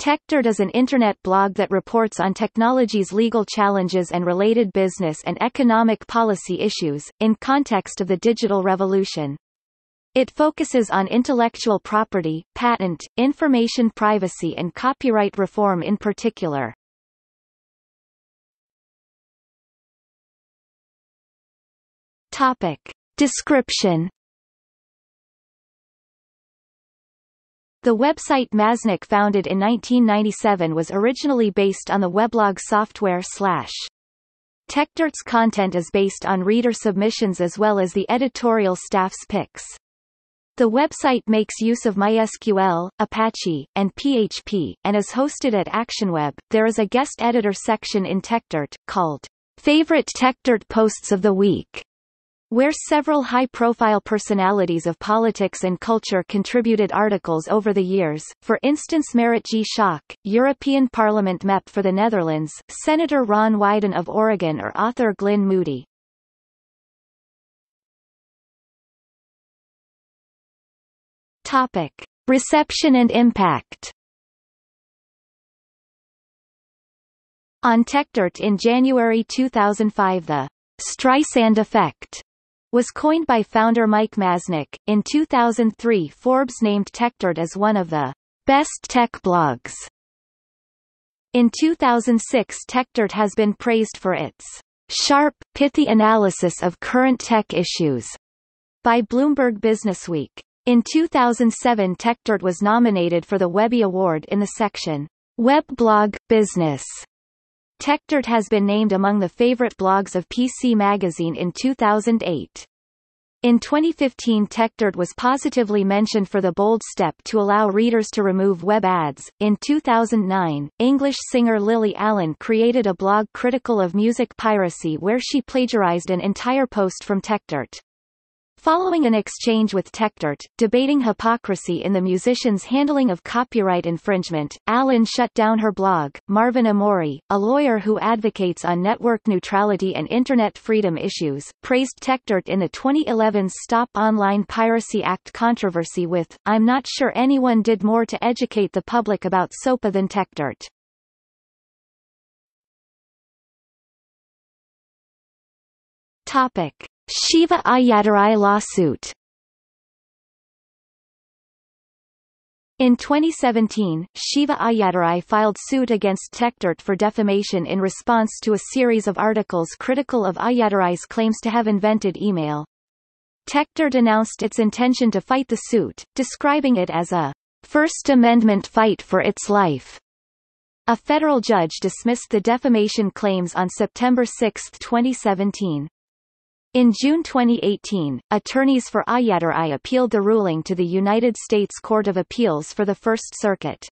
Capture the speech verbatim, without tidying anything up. TechDirt is an internet blog that reports on technology's legal challenges and related business and economic policy issues, in context of the digital revolution. It focuses on intellectual property, patent, information privacy and copyright reform in particular. Topic. Description. The website Masnick founded in nineteen ninety-seven was originally based on the weblog software Slash. TechDirt's content is based on reader submissions as well as the editorial staff's picks. The website makes use of MySQL, Apache, and P H P, and is hosted at ActionWeb. There is a guest editor section in TechDirt, called Favorite TechDirt Posts of the Week, where several high-profile personalities of politics and culture contributed articles over the years, for instance Merit G. Schock, European Parliament M E P for the Netherlands, Senator Ron Wyden of Oregon or author Glyn Moody. Topic. Reception and impact. On TechDirt in January two thousand five the Streisand effect was coined by founder Mike Masnick. In two thousand three, Forbes named TechDirt as one of the best tech blogs. In two thousand six, TechDirt has been praised for its sharp, pithy analysis of current tech issues by Bloomberg Businessweek. In two thousand seven, TechDirt was nominated for the Webby Award in the section Web Blog Business. TechDirt has been named among the favorite blogs of P C Magazine in two thousand eight. In twenty fifteen, TechDirt was positively mentioned for the bold step to allow readers to remove web ads. In two thousand nine, English singer Lily Allen created a blog critical of music piracy where she plagiarized an entire post from TechDirt. Following an exchange with TechDirt, debating hypocrisy in the musician's handling of copyright infringement, Allen shut down her blog. Marvin Amori, a lawyer who advocates on network neutrality and internet freedom issues, praised TechDirt in the twenty eleven Stop Online Piracy Act controversy with, "I'm not sure anyone did more to educate the public about SOPA than TechDirt." Topic. Shiva Ayyadurai lawsuit. In twenty seventeen, Shiva Ayyadurai filed suit against TechDirt for defamation in response to a series of articles critical of Ayyadurai's claims to have invented email. TechDirt announced its intention to fight the suit, describing it as a First Amendment fight for its life. A federal judge dismissed the defamation claims on September sixth twenty seventeen. In June twenty eighteen, attorneys for Ayyadurai appealed the ruling to the United States Court of Appeals for the First Circuit.